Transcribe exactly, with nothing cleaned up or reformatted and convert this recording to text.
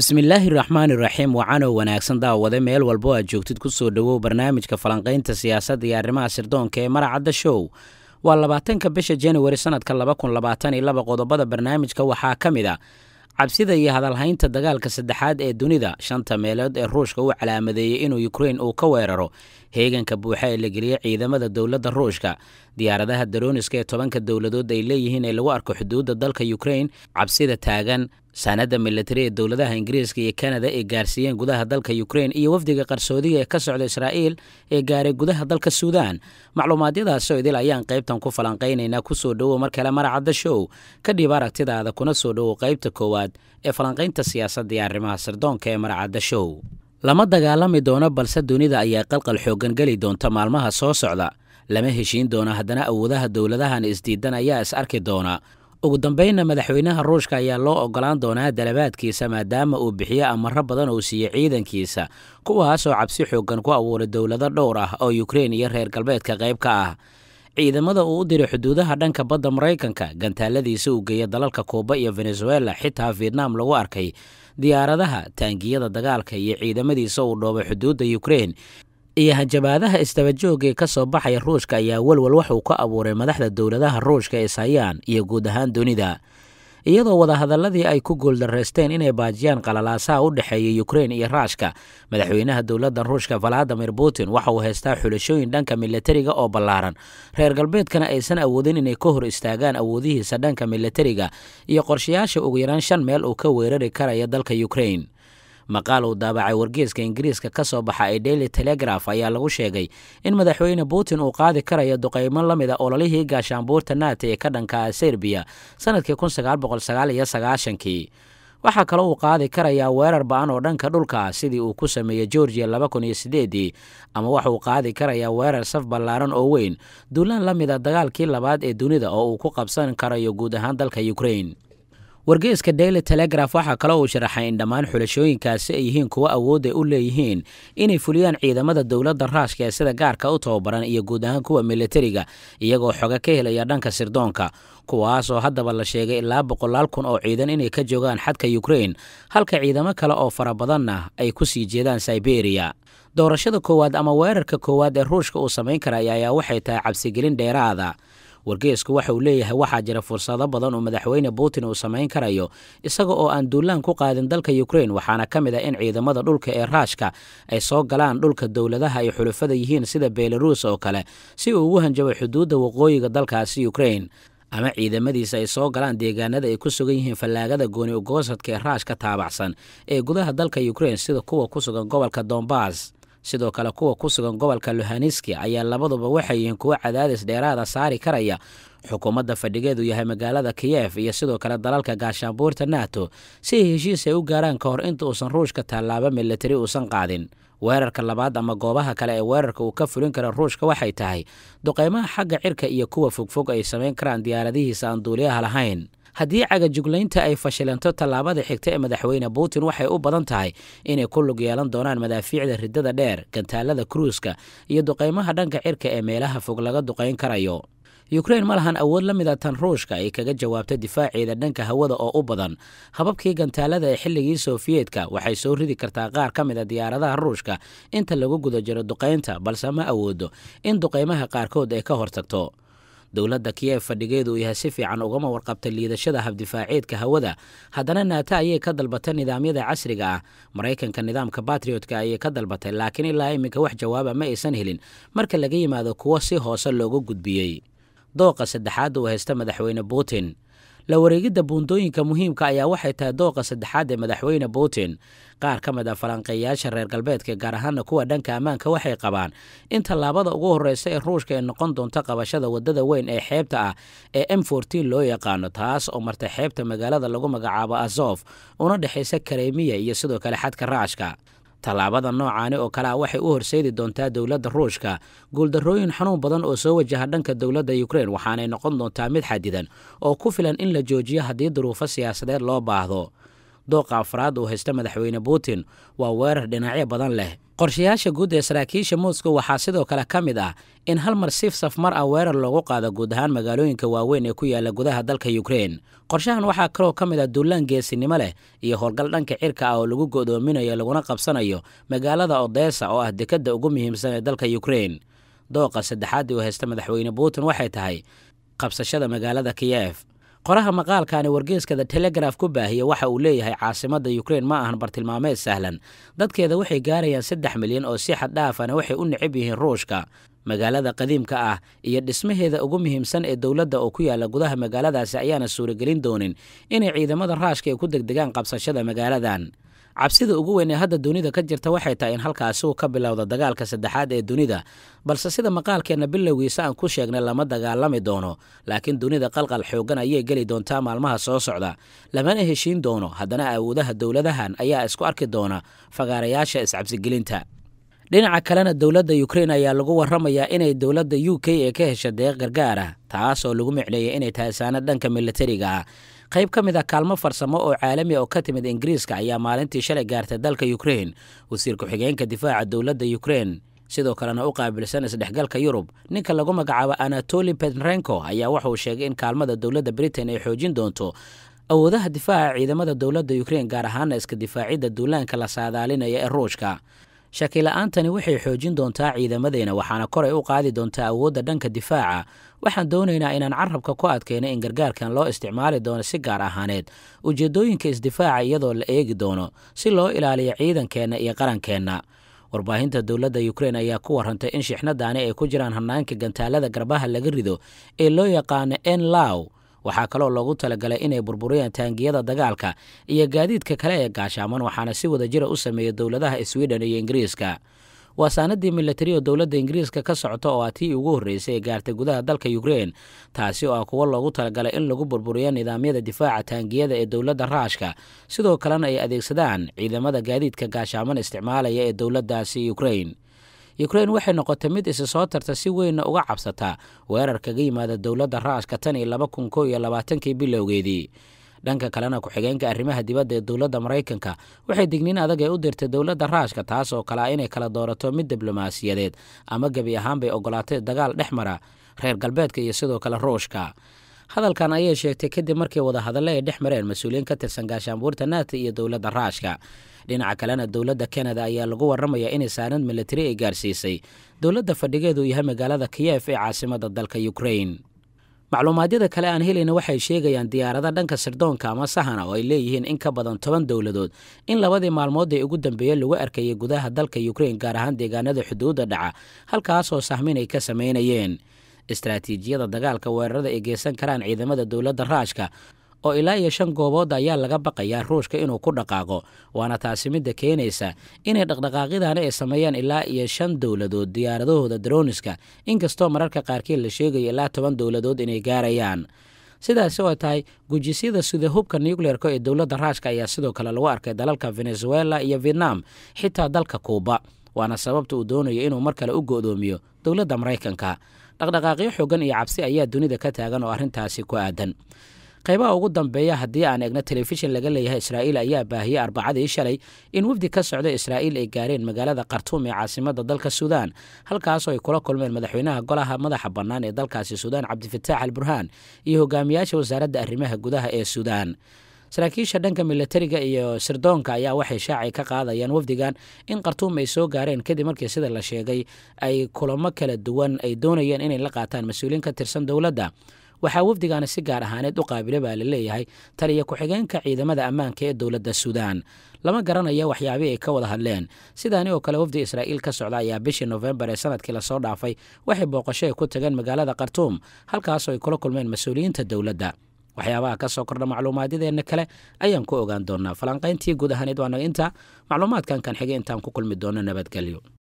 Bismillahirrahmanirrahim wa ana wanaagsan daawada meel walbo aad joogtid ku soo dhawow barnaamijka falanqaynta siyaasadda iyo arrimaha sirdoonka ee Mareykanka show waa labaatanka bisha January sanadka laba kun iyo labaatan qodobada barnaamijka waxaa kamida cabsida iyo hadalhaynta dagaalka saddexaad ee dunida shanta meelood ee Ruushka uu calaamadeeyay inuu Ukraine uu ka weeraro heeganka buuxa ee la geliyay ciidamada dawladda Ruushka diyaaradaha drooniska ee tobanka dawladood ay leeyihiin ee lagu arko xuduudda dalka Ukraine cabsida taagan sanadda militari ee dawladaha Ingiriiska iyo Kanada ee gaarsiiyeen gudaha dalka Ukraine iyo wafdiga qarsoodiga ee ka socda Israa'iil ee gaaray gudaha dalka Suudaan macluumaadyadas oo idil ayaan qaybtan ku falanqeynaynaa ku soo dhawow mar kale Mareykanka show ka dhib aragtidaada kuna soo dhawow qaybta koowaad ee falanqeynta siyaasadda iyo arrimaha sirdoonka ee Mareykanka show lama dagaalami doono balse dunida ayaa qalqal xoogan gali doonta maalmaha soo socda lama heshiin doono haddana awoodaha dawladahan isdiidan ayaa is arki doona ugu dambayna madaxweynaha Ruushka ayaa loo ogolaan doonaa dalabaadkiisa maadaama uu bixiyo amar badan oo siiyay ciidankiisa kuwaas oo cabsi xoogan ku abuuray dawlado dhowr ah oo Ukraine iyo reer galbeedka qayb ka ah ciidamada uu u diray xuduudaha dhanka badda Mareykanka gantaaladiisa uu geeyay dalalka Kuuba iyo Venezuela xitaa Vietnam lagu arkay diyaaradaha taangiyada dagaalka iyo ciidamadiisa uu dhoobay xuduudda Ukraine iyo hanjabaadaha istaba jooga ee ka soo baxay Ruushka ayaa walwal wax uu ka abuuray madaxda dawladaha Ruushka ee Sayaan iyo guud ahaan dunida iyadoo wada hadaladii ay ku guuldareysteen inay baajiyaan qalalaasaha u dhaxeeyay Ukraine iyo Ruushka madaxweynaha dawladda Ruushka Vladimir Putin waxa uu haystaa xulashooyin dhanka militariga oo ballaaran reer galbeedkana aysan awoodin inay ka hor istaagaan awoodihiisa dhanka militariga iyo qorshayaasha ugu yaraan shan meel uu ka weerari karaya dalka Ukraine maqaal uu daabacay wargeyska Ingiriiska ka soo baxay Daily Telegraph ayaa lagu sheegay in madaxweyne Putin uu qaadi karayo duqeymo lamida ololihii gaashaanbuurta NATO ee ka dhanka Serbia sanadkii kun sagaal boqol sagaal iyo sagaashan waxa kale uu qaadi karayaa weerar ba'an oo dhanka dhulka sidii uu ku sameeyay Georgia laba kun iyo siddeed ama waxa uu qaadi karayaa weerar saf ballaaran oo weyn duulaan lamida dagaalkii labaad ee dunida oo uu ku qabsan karayo guud ahaan dalka Ukraine wargeyska Daily Telegraph waxa kale oo sharaxay in dhamaan xulashooyinkaasi ay yihiin kuwa awood ay u leeyihiin inay fuliyaan ciidamada dawladda Ruushka ee sida gaarka u tababaran iyo guud ahaan kuwa militariga iyagoo xoga ka helaya dhanka sirdoonka kuwaas oo haddaba la sheegay ilaa boqolaal kun oo ciidan inay ka joogaan xadka Ukraine halka ciidamo kale oo fara badanna ay ku sii jeedaan Siberia doorashada koowaad ama weerarka koowaad ee Ruushka uu samayn karayo ayaa waxay tahay cabsigelin dheeraada wargeysku waxa uu leeyahay waxa jira fursado badan oo madaxweyne Putin uu samayn karayo isaga oo aan duulaan ku qaadin dalka Ukraine waxaana kamid ah in ciidamada dhulka ee Ruushka ay soo galaan dhulka dawladaha ay xulufada yihiin sida Belarus oo kale si uu u hanjabo xuduudda waqooyiga dalkaasi Ukraine ama ciidamadiisa ay soo galaan deegaanada ay ku sugan yihiin fallaagada gooni-u-goosadka ee Ruushka taabacsan ee gudaha dalka Ukraine sida kuwa ku sugan gobolka Donbass sidoo kale kuwa ku sugan gobolka Luhansk ayaa labaduba waxay yihiin kuwa cadaadis dheeraada saari karaya xukuumadda fadhigeedu yahay magaalada Kiev iyo sidoo kale dalalka gaashaanbuurta NATO si heshiis ay u gaaraan ka hor inta uusan Ruushka tallaabo militari uusan qaadin weerarka labaad ama goobaha kale ee weerarka uu ka fulin karo Ruushka waxay tahay duqeymaha xagga cirka iyo kuwa fogfog ay samayn karaan diyaaradihiisa aan duuliyaha lahayn haddii cagajuglaynta ay fashilanto tallaabada xigta ee madaxweyne Putin waxay u badan tahay inay ku lug yeelan doonaan madaafiicda riddada dheer gantaalada cruiska iyo duqeymaha dhanka cirka ee meelaha fog laga duqeyn karayo Ukraine ma lahan awood la mid ah tan Ruushka ay kaga jawaabtay difaaceeda dhanka hawada oo u badan hababkii gantaalada ee xilligii Soofiyeedka waxay soo ridi kartaa qaar ka mid ah diyaaradaha Ruushka inta lagu guda jiro duqeynta balse ma awoodo in duqeymaha qaarkood ay ka hortagto dawladda Kiev fadhigeedu yahay si fiican uga warqabtay liidashada habdifaaceedka hawada haddana NATO ayay ka dalbatay nidaamyada casriga ah Mareykanka nidaamka Patriotka ayay ka dalbatay laakiin ilaa iminka wax jawaaba ma aysan helin marka laga yimaado kuwa si hoose loogu gudbiyay dooqa saddexaad oo haysta madaxweyne Putin la wareegida buundooyinka muhiimka ayaa waxay tahay dooqa saddexaad ee madaxweyne Putin qaar ka mid ah falanqeeyaasha reer galbeedka gaar ahaan kuwa dhanka amaanka waxay qabaan in tallaabada ugu horeysa ee Ruushka ay noqon doonto qabashada wadada weyn ee xeebta ah ee M fourteen loo yaqaano taas oo martay xeebta magaalada lagu magacaabo Azov una dhaxaysa Crimea iyo sidoo kale xadka Ruushka tallaabada noocaani oo kala waxay u horseedi doontaa dawladda Ruushka guuldarooyin xanuun badan oo soo wajaha dhanka dawladda Ukraine waxaanay noqon doontaa mid xadidan oo ku filan in la joojiyo haddii duruufo siyaasadeed loo baahdo دوق أفراد وهستمد حوين بوتين ووار دناعي بدن له qorshayaasha guud ee saraakiisha Moscow waxaa sidoo kale ka mid ah in hal marsiif safmar ah weerar loogu qaado guud ahaan magaalooyinka waaweyn ee ku yaala gudaha dalka Ukraine. Qorshahan waxaa kaloo ka mid ah duulaan geesinimo leh iyo howlgal dhanka cirka ah oo lagu go'doominayo laguna qabsanayo magaalada Odessa oo ah dekedda ugu muhiimsan ee dalka Ukraine. Dooqa saddexaad ee haysta madaxweyne Putin waxay tahay qabsashada magaalada Kiev. qoraha maqaalkaani wargeyska The Telegraph ku baahiya waxa uu leeyahay caasimadda Ukraine ma ahan bartilmaameed sahlan dadkeeda waxay gaarayaan saddex milyan oo si xad dhaaf ah waxay u nicib yihiin Ruushka magaalada qadiimka ah iyo dhismaheeda ugu muhiimsan ee dawladda oo ku yaala gudaha magaaladaas ayaana suuragelin doonin inay ciidamada Ruushka ay ku degdegaan qabsashada magaaladan cabsida ugu weyn ee hadda dunida ka jirta waxay tahay in halkaas uu ka bilowdo dagaalka saddexaad ee dunida balse sida maqaalkeena bilowgiisa aan ku sheegnay lama dagaalami doono laakiin dunida qalqal xoogan ayay gali doontaa maalmaha soo socda lamana heshiin doono haddana awoodaha dawladahan ayaa isku arki doona fagaarayaasha iscabsigelinta dhinaca kalena dawladda Ukraine ayaa lagu warramayaa inay dawladda U K ee ka hesha deeq gargaar ah taas oo lagu micleeyay inay tahay saanad dhanka militariga ah qayb ka mid ah kaalmo farsamo oo caalami ah oo ka timid Ingiriiska ayaa maalintii shalay gaartay dalka Ukraine wasiir ku xigeenka difaaca dawladda Ukraine sidoo kalena u qaabilsan isdhexgalka Yurub ninka lagu magacaabo Anatoli Petrenko ayaa waxa uu sheegay in kaalmada dawladda Britain ay xoojin doonto awoodaha difaaca ciidamada dawladda Ukraine gaar ahaan iska difaacidda duulaanka la saadaalinaya ee Ruushka shaki-la'aantani waxay xoojin doontaa ciidamadeena waxaana kor ay u qaadi doontaa awoodda dhanka difaaca waxaan doonaynaa inaan carrabka ku adkayno in gargaarkan loo isticmaali doono si gaar ahaaneed ujeedooyinka isdifaaca iyadoo la eegi doono si loo ilaaliyo ciidankeenna iyo qarankeenna warbaahinta dawladda Ukraine ayaa ku warrantay in shixnadaani ay ku jiraan hannaanka gantaalada garbaha laga rido ee loo yaqaano Enlaw waxaa kaloo loogu talagalay inay burburiyaan taangiyada dagaalka iyo gaadiidka kale ee gaashaaman waxaana si wada jira u sameeyay dawladaha Sweden iyo Ingiriiska waa saanadii militariga dawladda Ingiriiska ka socota oo atii ugu horeysay ee gaartay gudaha dalka Ukraine taasi oo kuwa loogu talagalay in lagu burburiyo nidaamyada difaaca taangiyada ee dawladda Ruushka sidoo kalena ay adeegsadaan ciidamada gaadiidka gaashaaman isticmaalaya ee dawladdaasi Ukraine Ukraine waxay noqotay mid is soo tarta si weyn uga cabsata weerarka ka yimaada dawladda Ruushka tan iyo laba kun iyo labaatan bilowgeedii dhanka kalena ku xigeenka arrimaha dibadda ee dawladda Mareykanka waxay digniin adag ay u dirtay dawladda Ruushka taas oo kala inay kala doorato mid diblomaasiyadeed ama gabi ahaan bay ogolaatay dagaal dhexmara reer galbeedka iyo sidoo kale Ruushka hadalkan ayay sheegtay kadib markii wada hadalay ay dhexmareen mas'uuliyiin ka tirsan gaashaanbuurta NATO iyo dawladda Ruushka dhinaca kalena dawladda Canada ayaa lagu warramayaa in saanad militari ay gaarsiisay dawladda fadhigeedu yahay magaalada Kiev ee caasimadda dalka Ukraine macluumaadada kale aan helayna waxay sheegayaan diyaaradaha dhanka sirdoonka ama sahana oo ay leeyihiin in ka badan toban dawladood in labadii maalmood ee ugu dambeeyay lagu arkay gudaha dalka Ukraine gaar ahaan deegaanada xuduudda dhaca halkaas oo sahmin ay ka sameynayeen استراتيجية دغالكا ويرردا اي جيسان كران عيدمدا دولدا راشكا او إلا يشان غوبودا يا لغا بقايا روشكا انو كو دقاقو وانا تاسميدا كينيسا اني دغدقاقيدانا اي سميان إلا يشان دولدود دياردوهودا درونسكا انكستو مراركا قاركين لشيغي إلا toban دولدود اني غاريان sidaas oo tahay gujisida sida hubka nuclear-ka ee dawladda Ruushka ayaa sidoo kale lagu arkay dalalka Venezuela iyo Vietnam xitaa dalka Cuba waana sababta uu doonayo inuu mar kale u go'doomiyo dawladda Mareykanka dhaqdhaqaaqyo xogan iyo cabsi ayaa dunida ka taagan oo arrintaasi ku aadan qaybaha ugu dambeeya haddii aan eegno telefishin laga leeyahay Israa'iil ayaa baahiyay arbacadii shalay in wafdi ka socda Israa'iil ay gaareen magaalada Khartoum ee caasimadda dalka Suudaan halkaas oo ay kula kulmeen madaxweynaha golaha madaxa bannaan ee dalkaasi Suudaan Cabdifitaax al-Burhaan iyo hogaamiyaasha wasaaradda arrimaha gudaha ee Suudaan saraakiisha dhanka militariga iyo sirdoonka ayaa waxay shaaci ka qaadayaan wafdigan in Khartoum ay soo gaareen kadib markii sida la sheegay ay kulamo kala duwan ay doonayeen inay la qaataan mas'uuliyiin ka tirsan dawladda waxaa wafdigan si gaar ahaaneed u qaabile baa la leeyahay taliya ku xigeenka ciidamada ammaanka ee dawladda Suudaan lama garanayo waxyaabo ay ka wada hadleen sidaani oo kale wafdi Israa'iil ka socda ayaa bishii November ee sanadkii la soo dhaafay waxay booqasho ku tageen magaalada Khartoum halkaas oo ay kula kulmeen mas'uuliyiinta dawladda waxyaabaha ka soo kordha macluumaadyadeena kale ayaan ku ogaan doonaa falanqayntii guud ahaneed waana inta macluumaadkan kan xigay intaan ku kulmi doono nabadgelyo